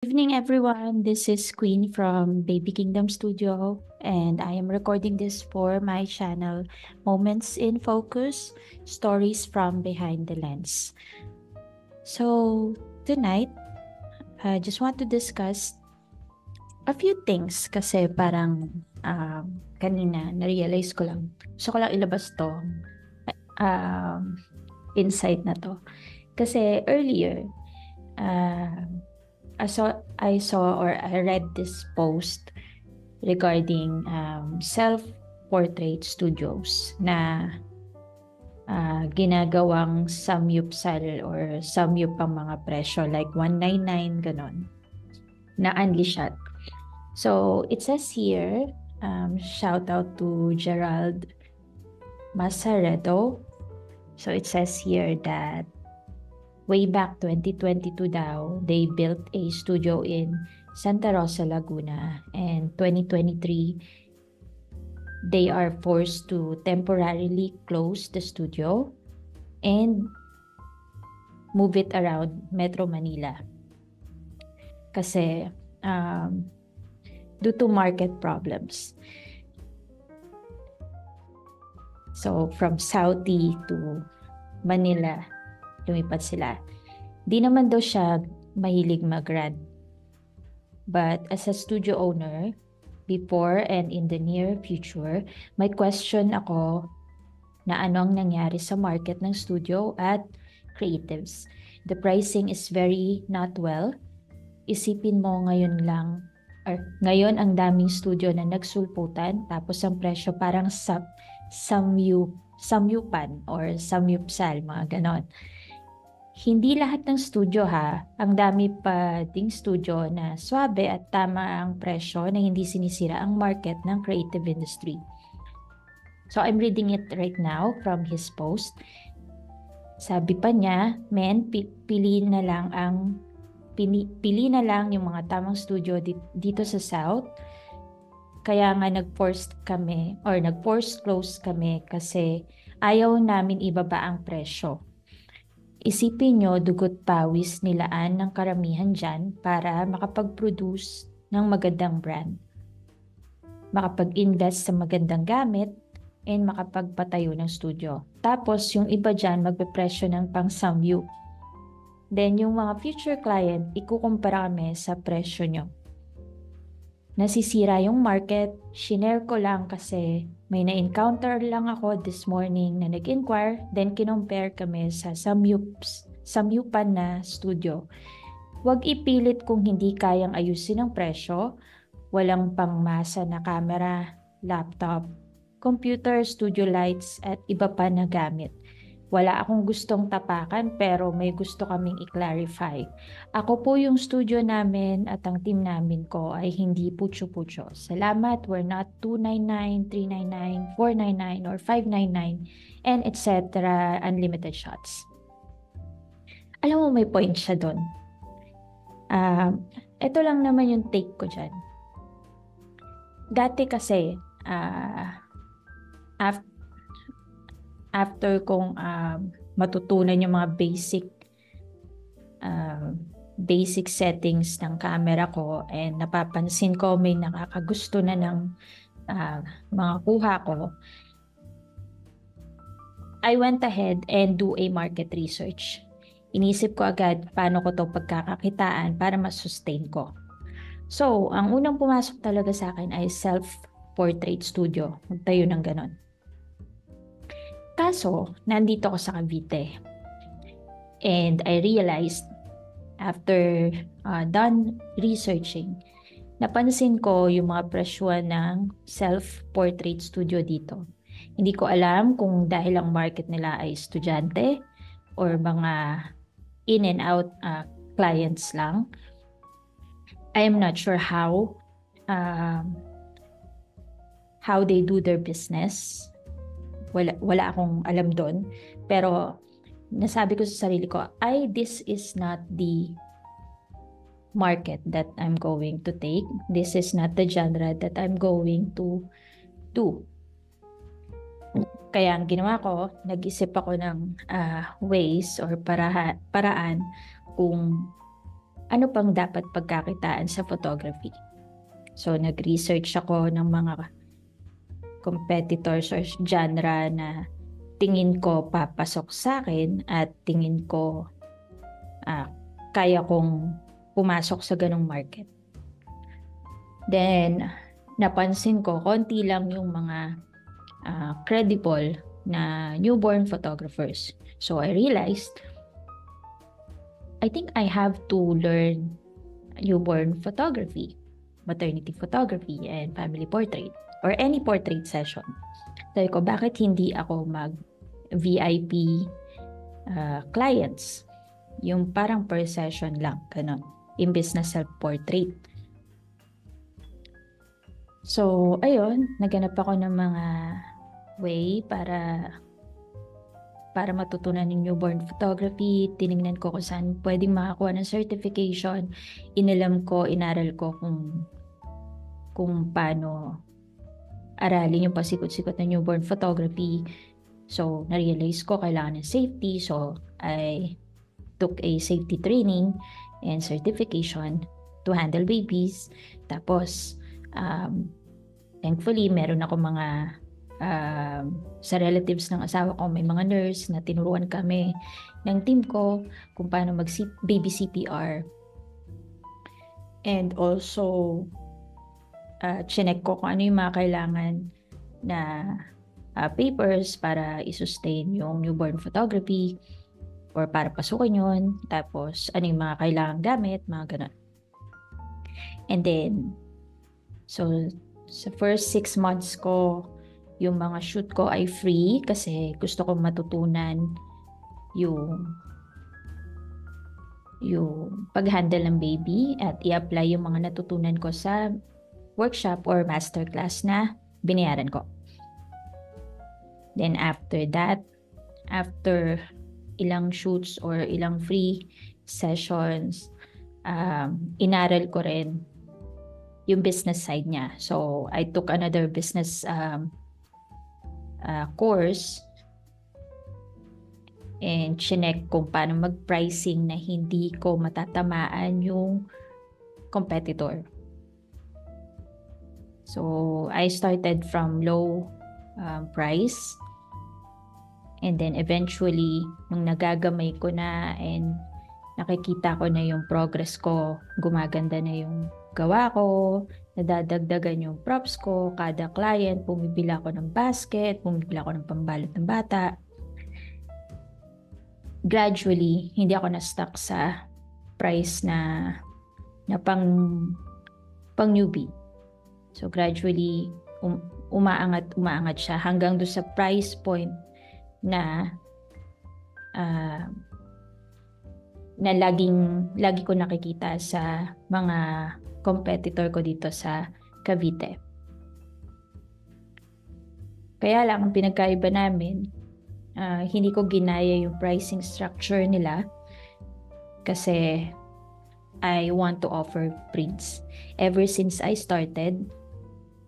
Good evening, everyone. This is Queen from Baby Kingdom Studio, and I am recording this for my channel, Moments in Focus: Stories from Behind the Lens. So tonight, I just want to discuss a few things kasi parang kanina na-realize ko lang. Gusto ko lang ilabas to insight na to. Kasi earlier, I read this post regarding self-portrait studios na ginagawang samyupsal or samyup ang mga presyo like 199 ganon na only shot. So it says here, shout out to Gerald Masaretto. So it says here that way back 2022 daw, they built a studio in Santa Rosa, Laguna. And 2023, they are forced to temporarily close the studio and move it around Metro Manila. Kasi due to market problems. So from Saudi to Manila, lumipat sila. Di naman daw siya mahilig mag-grad. But as a studio owner, before and in the near future, may question ako na ano ang nangyari sa market ng studio at creatives. The pricing is very not well. Isipin mo ngayon lang, or ngayon ang daming studio na nagsulputan, tapos ang presyo parang samyupan or samyupsal, mga ganon. Hindi lahat ng studio ha, ang dami pa ding studio na swabe at tama ang presyo na hindi sinisira ang market ng creative industry. So I'm reading it right now from his post. Sabi pa niya, men, pili na lang yung mga tamang studio dito sa South. Kaya nga nag-force close kami kasi ayaw namin ibaba ang presyo. Isipin nyo, dugot pawis nilaan ng karamihan dyan para makapag-produce ng magandang brand, makapag-invest sa magandang gamit, and makapagpatayo ng studio. Tapos yung iba dyan magpepresyo ng pang-samyup. Then yung mga future client, ikukumpara kami sa presyo nyo. Nasisira yung market, shinare ko lang kasi may na-encounter lang ako this morning na nag-inquire, then kinompare kami sa samyupan na studio. Huwag ipilit kung hindi kayang ayusin ang presyo, walang pangmasa na camera, laptop, computer, studio lights, at iba pa na gamit. Wala akong gustong tapakan pero may gusto kaming i-clarify. Ako po yung studio namin at ang team namin ko ay hindi putyo-putyo. Salamat, we're not 299, 399, 499, or 599, and etc. unlimited shots. Alam mo, may point siya doon. Ito lang naman yung take ko dyan. Dati kasi, after kong matutunan yung mga basic settings ng camera ko, and napapansin ko may nakakagusto na ng mga kuha ko, I went ahead and do a market research. Inisip ko agad paano ko to pagkakakitaan para masustain ko. So, ang unang pumasok talaga sa akin ay self-portrait studio. Magtayo ng ganon. Kaso, nandito ako sa Cavite. And I realized, after done researching, napansin ko yung mga presyo ng self-portrait studio dito. Hindi ko alam kung dahil ang market nila ay estudyante or mga in and out clients lang. I am not sure how they do their business. Wala akong alam doon, pero nasabi ko sa sarili ko, this is not the market that I'm going to take. This is not the genre that I'm going to do. Kaya ang ginawa ko, nag-isip ako ng ways or paraan kung ano pang dapat pagkakitaan sa photography. So, nag-research ako ng mga competitors or genre na tingin ko papasok sa akin at tingin ko kaya kong pumasok sa ganung market. Then, napansin ko, konti lang yung mga credible na newborn photographers. So, I realized, I think I have to learn newborn photography, maternity photography, and family portrait, or any portrait session. Sabi ko, bakit hindi ako mag-VIP clients? Yung parang per session lang, ganun, imbis na self-portrait. So, ayun, naganap ako ng mga way para matutunan yung newborn photography. Tinignan ko kung saan pwedeng makakuha ng certification. Inaral ko kung paano aralin yung pasikot-sikot na newborn photography. So, na-realize ko kailangan ng safety. So, I took a safety training and certification to handle babies. Tapos, thankfully, meron ako mga sa relatives ng asawa ko, may mga nurse na tinuruan kami ng team ko kung paano mag-baby CPR. And also, chinek ko kung ano yung mga kailangan na papers para i-sustain yung newborn photography or para pasukin yun. Tapos, ano yung mga kailangan gamit, mga ganun. And then, so, sa first 6 months ko, yung mga shoot ko ay free kasi gusto kong matutunan yung pag-handle ng baby at i-apply yung mga natutunan ko sa workshop or masterclass na binayaran ko. Then after that, after ilang shoots or ilang free sessions, inaral ko rin yung business side niya. So, I took another business course and chinek kung paano mag-pricing na hindi ko matatamaan yung competitor. So, I started from low price and then eventually nung nagagamay ko na and nakikita ko na yung progress ko, gumaganda na yung gawa ko, nadadagdagan yung props ko, kada client, bumibili ako ng basket, bumibili ako ng pambalot ng bata. Gradually, hindi ako na-stuck sa price na pang newbie. So, gradually, umaangat siya hanggang doon sa price point na na lagi ko nakikita sa mga competitor ko dito sa Cavite. Kaya lang, ang pinagkaiba namin, hindi ko ginaya yung pricing structure nila kasi I want to offer prints. Ever since I started,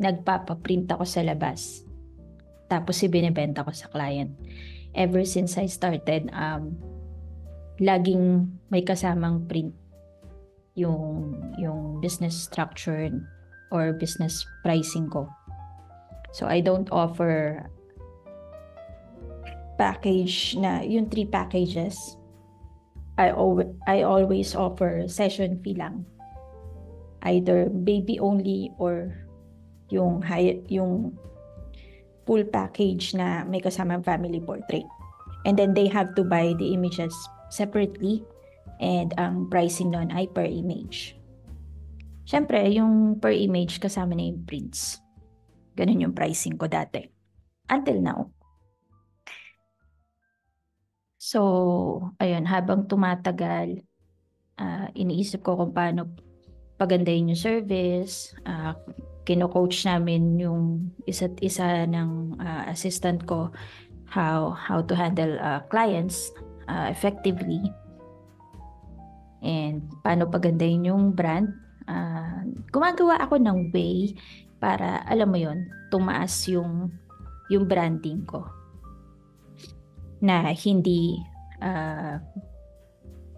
nagpapaprint ako sa labas. Tapos ibinibenta ko sa client. Ever since I started, laging may kasamang print yung business structure or business pricing ko. So, I don't offer package na yung 3 packages. I always offer session fee lang. Either baby only or yung full package na may kasamang family portrait. And then they have to buy the images separately and ang pricing nun ay per image. Siyempre, yung per image kasama na yung prints. Ganun yung pricing ko dati. Until now. So, ayun, habang tumatagal, iniisip ko kung paano pagandahin yung service. Kino-coach namin yung isa't isa ng assistant ko how to handle clients effectively. And paano pagandahin yung brand. Gumagawa ako ng way para, alam mo yun, tumaas yung branding ko. Na hindi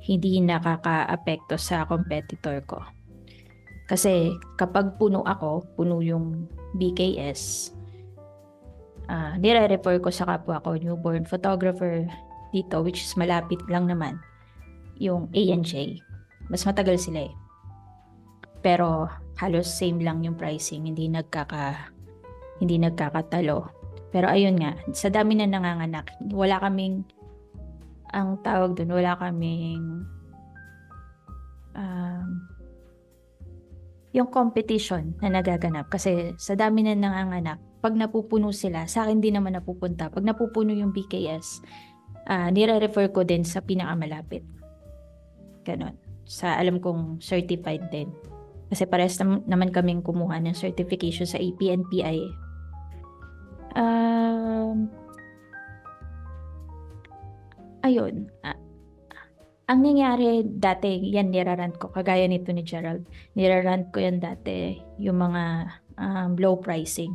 hindi nakaka-apekto sa competitor ko. Kasi kapag puno ako, puno yung BKS, nire-refer ko sa kapwa ko, newborn photographer dito, which is malapit lang naman, yung ANJ. Mas matagal sila eh. Pero halos same lang yung pricing, hindi nagkakatalo. Pero ayun nga, sa dami na nanganganak, wala kaming, ang tawag dun, wala kaming yung competition na nagaganap. Kasi sa dami na nanganganak, pag napupuno sila, sa akin din naman napupunta. Pag napupuno yung BKS, nire-refer ko din sa pinakamalapit. Ganon. Sa alam kong certified din. Kasi parehas naman kaming kumuha ng certification sa APNPI. Ayun. Ang nangyari dati, yan nirarant ko. Kagaya nito ni Gerald. Nirarant ko yan dati, yung mga low pricing.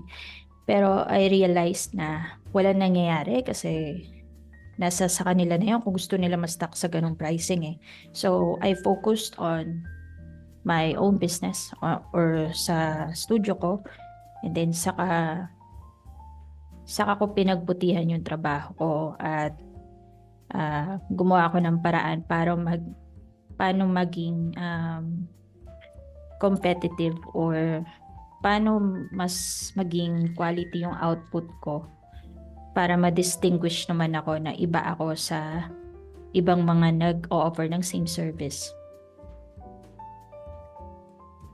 Pero I realized na wala nangyayari kasi nasa sa kanila na yun kung gusto nila ma-stuck sa ganung pricing eh. So, I focused on my own business or sa studio ko, and then saka ko pinagbutihan yung trabaho ko at gumawa ako ng paraan para maging competitive or paano mas maging quality yung output ko para ma-distinguish naman ako na iba ako sa ibang mga nag-o-offer ng same service.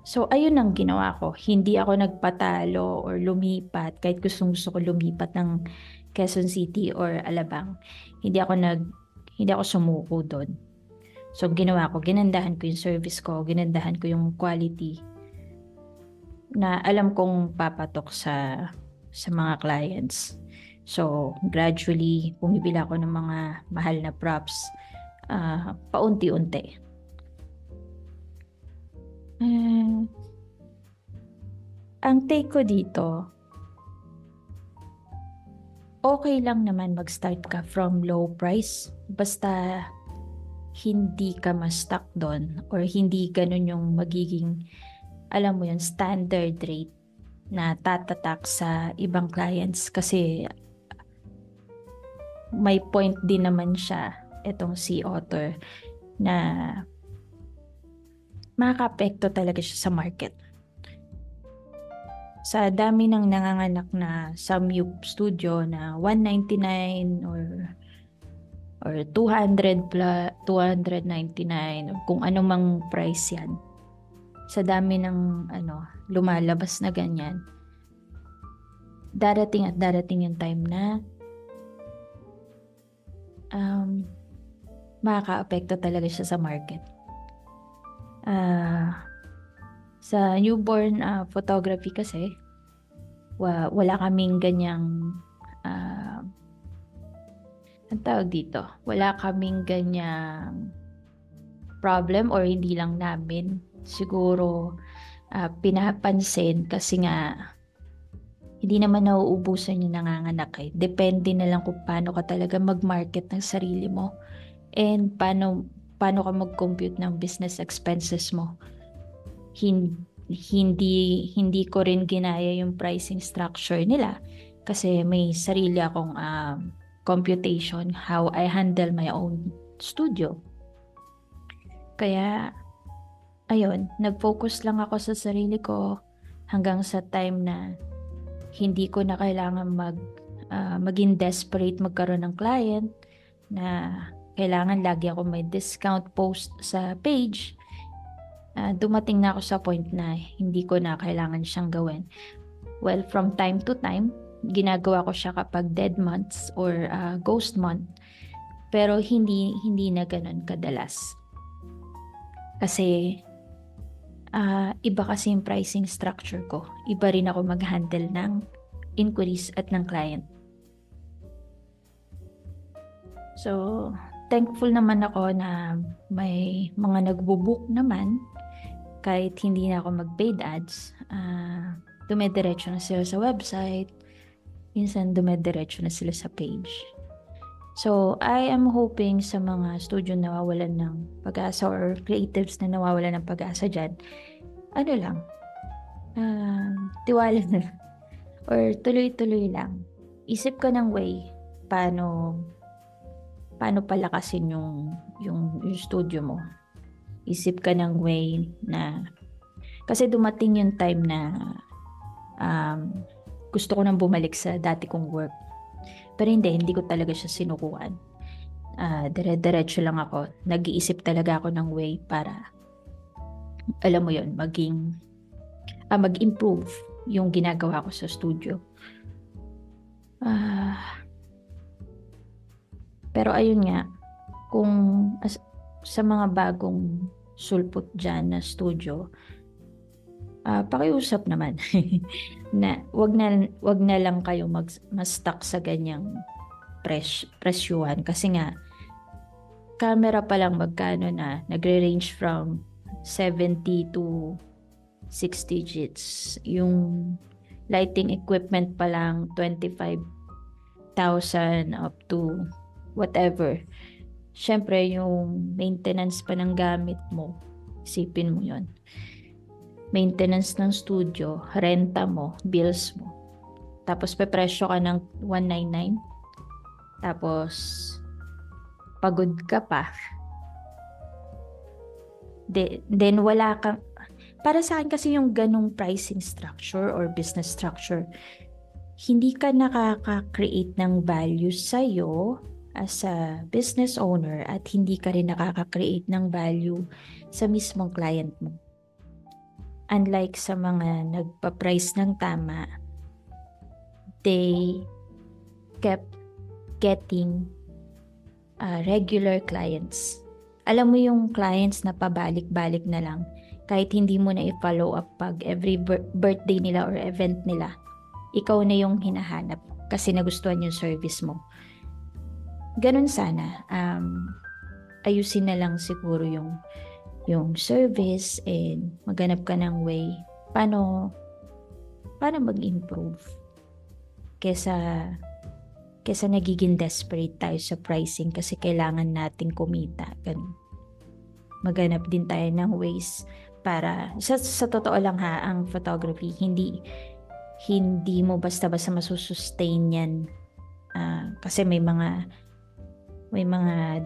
So, ayun ang ginawa ko. Hindi ako nagpatalo or lumipat. Kahit gusto ko lumipat ng Quezon City or Alabang. Hindi ako sumuko doon. So, ginawa ko. Ginandahan ko yung service ko. Ginandahan ko yung quality na alam kong papatok sa mga clients. So, gradually, bumibila ako ng mga mahal na props paunti-unti. Ang take ko dito, okay lang naman mag-start ka from low price basta hindi ka ma-stuck doon or hindi ganun yung magiging, alam mo yun, standard rate na tatatak sa ibang clients kasi may point din naman siya etong si author na makaka-apekto talaga siya sa market. Sa dami ng nanganganak na Samyup studio na 199 or 200 plus 299 or kung anumang price yan. Sa dami ng lumalabas na ganyan. Darating yung time na makaka-apekto talaga siya sa market. Sa newborn photography kasi wala kaming ganyang ang tawag dito, wala kaming ganyang problem or hindi lang namin siguro pinapansin kasi nga hindi naman nauubusan yung nanganganak eh. Depende na lang kung paano ka talaga mag-market ng sarili mo and paano ka mag-compute ng business expenses mo. Hindi ko rin ginaya yung pricing structure nila kasi may sarili akong computation how I handle my own studio. Kaya ayun, nag-focus lang ako sa sarili ko hanggang sa time na hindi ko na kailangan maging desperate magkaroon ng client na kailangan lagi ako may discount post sa page. Dumating na ako sa point na hindi ko na kailangan siyang gawin. Well, from time to time, ginagawa ko siya kapag dead months or ghost month. Pero hindi na ganun kadalas. Kasi iba kasi yung pricing structure ko. Iba rin ako mag-handle ng inquiries at ng client. So, thankful naman ako na may mga nagbo-book naman kahit hindi na ako mag-paid ads. Dumediretso na sila sa website, minsan dumediretso na sila sa page. So, I am hoping sa mga studio na nawawalan ng pag-asa or creatives na nawawalan ng pag-asa dyan, ano lang, tiwala na lang. Or tuloy-tuloy lang. Isip ka ng way paano palakasin yung studio mo. Isip ka ng way na, kasi dumating yung time na gusto ko nang bumalik sa dati kong work. Pero hindi ko talaga siya sinukuan. Dire-diretso lang ako. Nag-iisip talaga ako ng way para, alam mo yun, mag-improve yung ginagawa ko sa studio. Pero ayun nga, kung sa mga bagong sulpot dyan na studio, pakiusap naman na wag na lang kayo mas stuck sa ganyang presyuhan, kasi nga camera pa lang magkano na, nagre-range from 70 to 6 digits. Yung lighting equipment pa lang 25,000 up to whatever. Syempre yung maintenance pa ng gamit mo, isipin mo yon. Maintenance ng studio, renta mo, bills mo. Tapos pepresyo ka ng 199. Tapos pagod ka pa. Then wala kang... Para sa akin kasi yung ganung pricing structure or business structure, hindi ka nakaka-create ng value sa'yo as a business owner, at hindi ka rin nakaka-create ng value sa mismong client mo. Unlike sa mga nagpa-price ng tama, they kept getting regular clients. Alam mo yung clients na pabalik-balik na lang, kahit hindi mo na i-follow up pag every birthday nila or event nila, ikaw na yung hinahanap kasi nagustuhan yung service mo. Ganun sana. Ayusin na lang siguro yung service, and maghanap ka ng way paano mag-improve kesa nagiging desperate tayo sa pricing kasi kailangan natin kumita. Ganun. Maghanap din tayo ng ways para sa totoo lang ha, ang photography hindi mo basta-basta masusustain yan, kasi may mga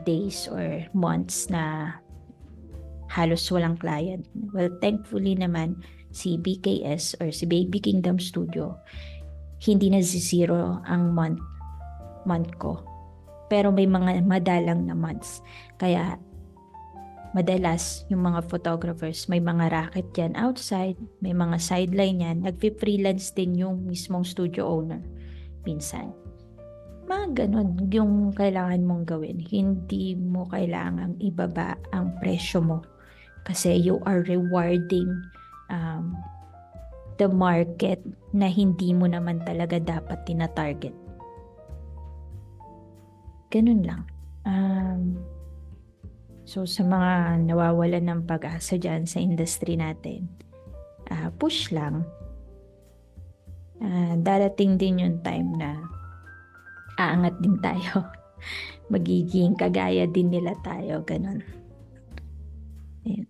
days or months na halos walang client. Well, thankfully naman, si BKS or si Baby Kingdom Studio, hindi na zero ang month ko. Pero may mga madalang na months. Kaya, madalas, yung mga photographers, may mga racket yan outside, may mga sideline yan, nag-freelance din yung mismong studio owner. Minsan. Mga ganun yung kailangan mong gawin. Hindi mo kailangang ibaba ang presyo mo, kasi you are rewarding the market na hindi mo naman talaga dapat tina-target. Ganun lang. So sa mga nawawalan ng pag-asa dyan sa industry natin, push lang. Darating din yung time na aangat din tayo. Magiging kagaya din nila tayo. Ganun. Ayan.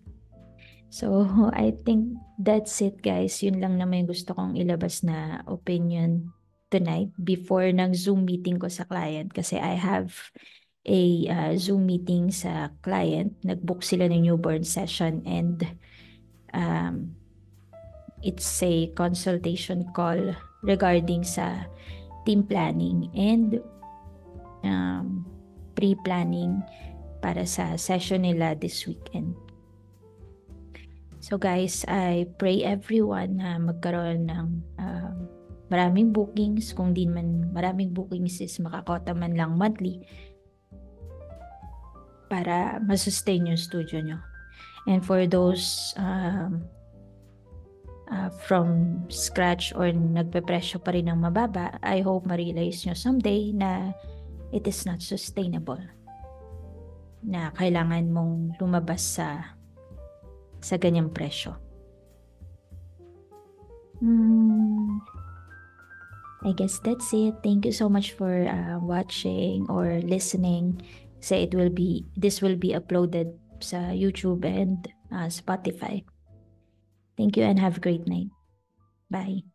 So, I think that's it, guys. Yun lang naman yung gusto kong ilabas na opinion tonight before ng Zoom meeting ko sa client. Kasi I have a Zoom meeting sa client. Nag-book sila ng newborn session, and it's a consultation call regarding sa team planning and pre-planning para sa session nila this weekend. So guys, I pray everyone na magkaroon ng maraming bookings. Kung din man maraming bookings is makakota man lang monthly para masustain yung studio nyo. And for those from scratch or nagpepresyo pa rin ng mababa, I hope ma-realize nyo someday na it is not sustainable. Na kailangan mong lumabas sa ganyang presyo. I guess that's it. Thank you so much for watching or listening. So this will be uploaded sa YouTube and Spotify. Thank you and have a great night. Bye.